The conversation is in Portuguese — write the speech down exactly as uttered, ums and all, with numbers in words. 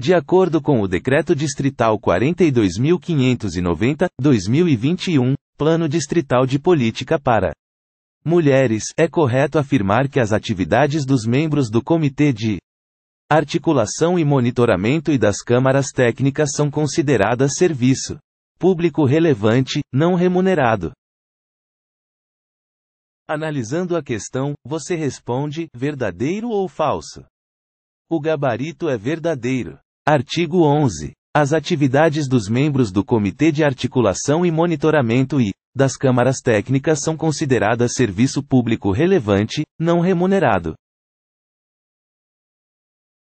De acordo com o Decreto Distrital quarenta e dois mil quinhentos e noventa barra dois mil e vinte e um, Plano Distrital de Política para Mulheres, é correto afirmar que as atividades dos membros do Comitê de Articulação e Monitoramento e das Câmaras Técnicas são consideradas serviço público relevante, não remunerado. Analisando a questão, você responde, verdadeiro ou falso? O gabarito é verdadeiro. Artigo onze. As atividades dos membros do Comitê de Articulação e Monitoramento e das Câmaras Técnicas são consideradas serviço público relevante, não remunerado.